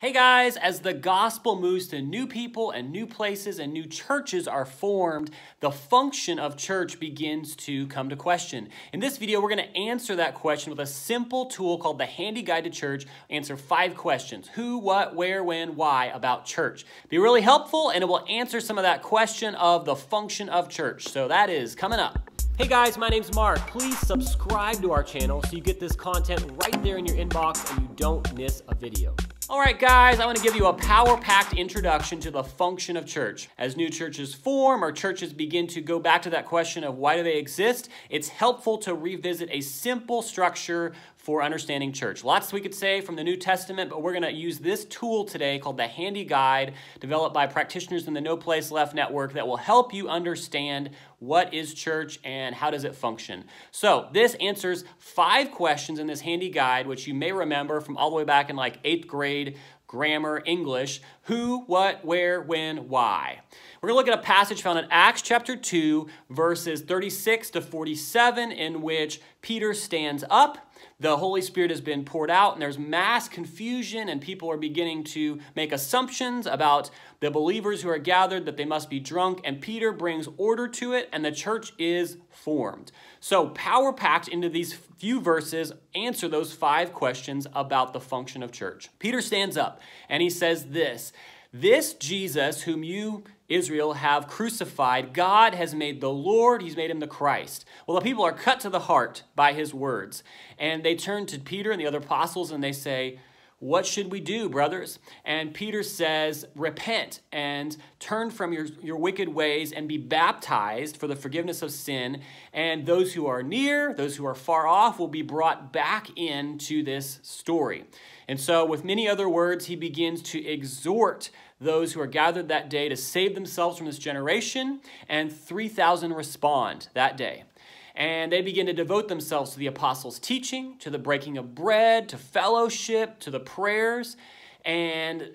Hey guys, as the gospel moves to new people and new places and new churches are formed, the function of church begins to come to question. In this video, we're going to answer that question with a simple tool called the Handy Guide to Church. Answer 5 questions: who, what, where, when, why about church. Be really helpful, and it will answer some of that question of the function of church. So that is coming up. Hey guys, my name's Mark. Please subscribe to our channel so you get this content right there in your inbox and you don't miss a video. All right guys, I want to give you a power-packed introduction to the function of church. As new churches form or churches begin to go back to that question of why do they exist, it's helpful to revisit a simple structure for understanding church. Lots we could say from the New Testament, but we're going to use this tool today called the Handy Guide, developed by practitioners in the No Place Left Network, that will help you understand what is church and how does it function. So this answers 5 questions in this Handy Guide, which you may remember from all the way back in like 8th grade grammar, English: who, what, where, when, why. We're going to look at a passage found in Acts chapter 2, verses 36 to 47, in which Peter stands up. The Holy Spirit has been poured out, and there's mass confusion, and people are beginning to make assumptions about the believers who are gathered, that they must be drunk, and Peter brings order to it, and the church is formed. So power-packed into these few verses, answer those 5 questions about the function of church. Peter stands up, and he says this: "This Jesus whom you, Israel, have crucified, God has made the Lord, he's made him the Christ." Well, the people are cut to the heart by his words, and they turn to Peter and the other apostles and they say, "What should we do, brothers?" And Peter says, "Repent and turn from your wicked ways and be baptized for the forgiveness of sin. And those who are near, those who are far off, will be brought back into this story." And so with many other words, he begins to exhort those who are gathered that day to save themselves from this generation. And 3,000 respond that day. And they begin to devote themselves to the apostles' teaching, to the breaking of bread, to fellowship, to the prayers. And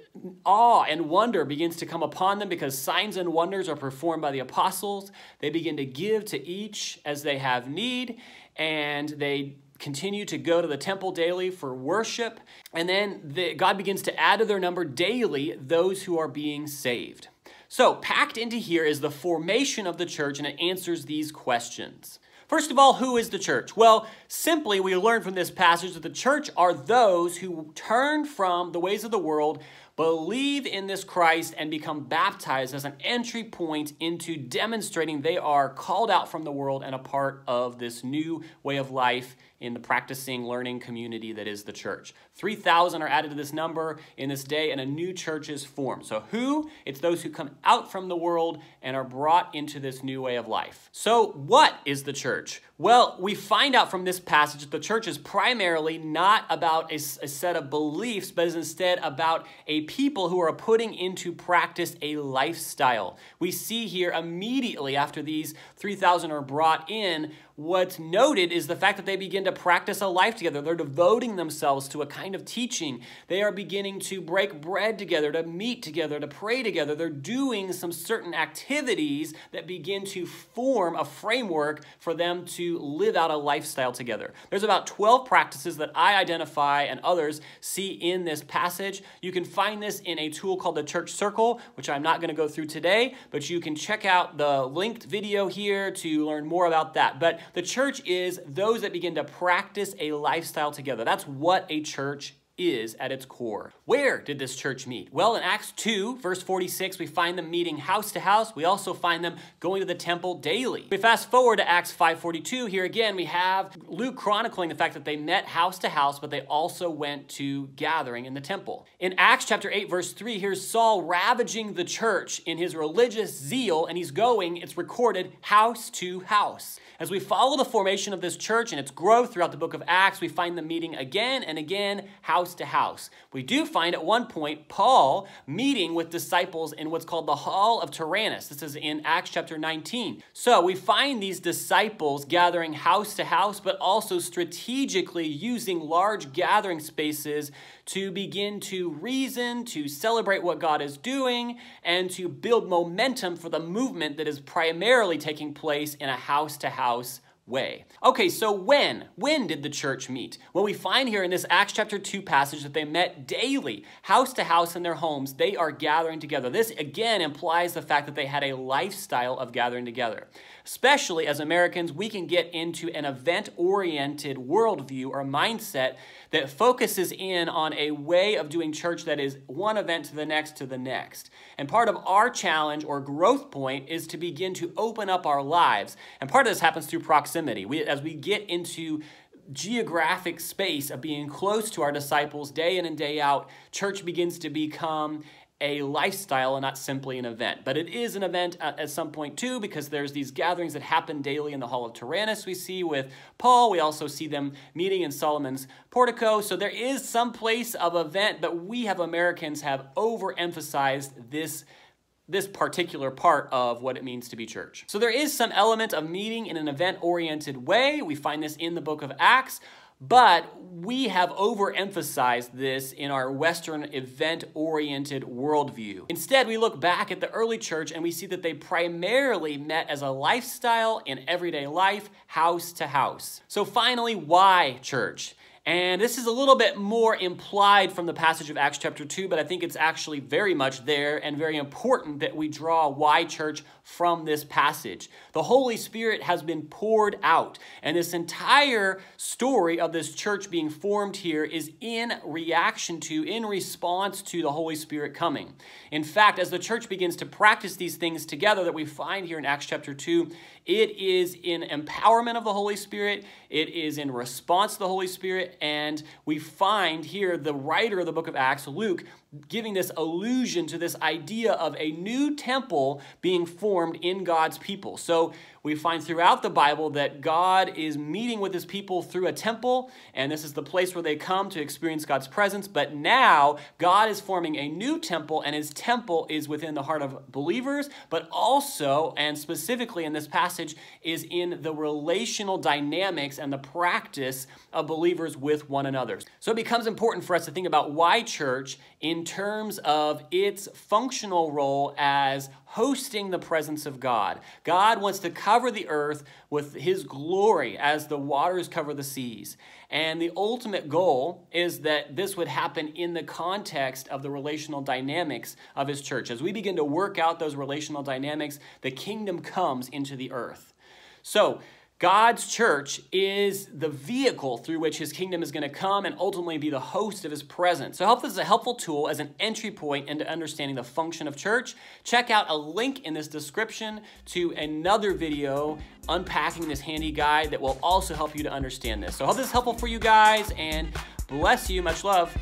awe and wonder begins to come upon them because signs and wonders are performed by the apostles. They begin to give to each as they have need, and they continue to go to the temple daily for worship. And then God begins to add to their number daily those who are being saved. So packed into here is the formation of the church, and it answers these questions. First of all, who is the church? Well, simply, we learn from this passage that the church are those who turn from the ways of the world, believe in this Christ, and become baptized as an entry point into demonstrating they are called out from the world and a part of this new way of life in the practicing, learning community that is the church. 3,000 are added to this number in this day, and a new church is formed. So who? It's those who come out from the world and are brought into this new way of life. So what is the church? Well, we find out from this passage that the church is primarily not about a set of beliefs, but is instead about a people who are putting into practice a lifestyle. We see here immediately after these 3,000 are brought in, what's noted is the fact that they begin to practice a life together. They're devoting themselves to a kind of teaching. They are beginning to break bread together, to meet together, to pray together. They're doing some certain activities that begin to form a framework for them to live out a lifestyle together. There's about 12 practices that I identify and others see in this passage. You can find this in a tool called the Church Circle, which I'm not going to go through today, but you can check out the linked video here to learn more about that. But the church is those that begin to practice a lifestyle together. That's what a church is at its core. Where did this church meet? Well, in Acts 2, verse 46, we find them meeting house to house. We also find them going to the temple daily. We fast forward to Acts 5:42. Here again, we have Luke chronicling the fact that they met house to house, but they also went to gathering in the temple. In Acts chapter 8, verse 3, here's Saul ravaging the church in his religious zeal, and he's going, it's recorded, house to house. As we follow the formation of this church and its growth throughout the book of Acts, we find them meeting again and again, house to house. We do find at one point Paul meeting with disciples in what's called the Hall of Tyrannus. This is in Acts chapter 19. So we find these disciples gathering house to house, but also strategically using large gathering spaces to begin to reason, to celebrate what God is doing, and to build momentum for the movement that is primarily taking place in a house to house way. Okay, so when did the church meet? Well, we find here in this Acts chapter 2 passage that they met daily, house to house in their homes. They are gathering together. This, again, implies the fact that they had a lifestyle of gathering together. Especially as Americans, we can get into an event-oriented worldview or mindset that focuses in on a way of doing church that is one event to the next to the next. And part of our challenge or growth point is to begin to open up our lives. And part of this happens through proximity. As we get into geographic space of being close to our disciples day in and day out, church begins to become a lifestyle and not simply an event. But it is an event at some point too, because there's these gatherings that happen daily in the Hall of Tyrannus we see with Paul. We also see them meeting in Solomon's portico. So there is some place of event, but we have Americans have overemphasized this particular part of what it means to be church. So there is some element of meeting in an event-oriented way. We find this in the book of Acts. But we have overemphasized this in our Western event-oriented worldview. Instead, we look back at the early church and we see that they primarily met as a lifestyle in everyday life, house to house. So finally, why church? And this is a little bit more implied from the passage of Acts chapter 2, but I think it's actually very much there and very important that we draw why church from this passage. The Holy Spirit has been poured out, and this entire story of this church being formed here is in reaction to, in response to the Holy Spirit coming. In fact, as the church begins to practice these things together that we find here in Acts chapter 2, it is in empowerment of the Holy Spirit, it is in response to the Holy Spirit, and we find here the writer of the book of Acts, Luke, giving this allusion to this idea of a new temple being formed in God's people. So we find throughout the Bible that God is meeting with his people through a temple, and this is the place where they come to experience God's presence. But now God is forming a new temple, and his temple is within the heart of believers, but also, and specifically in this passage, is in the relational dynamics and the practice of believers with one another. So it becomes important for us to think about why church in terms of its functional role as hosting the presence of God. God wants to cover the earth with his glory as the waters cover the seas. And the ultimate goal is that this would happen in the context of the relational dynamics of his church. As we begin to work out those relational dynamics, the kingdom comes into the earth. So God's church is the vehicle through which his kingdom is going to come and ultimately be the host of his presence. So I hope this is a helpful tool as an entry point into understanding the function of church. Check out a link in this description to another video unpacking this handy guide that will also help you to understand this. So I hope this is helpful for you guys, and bless you. Much love.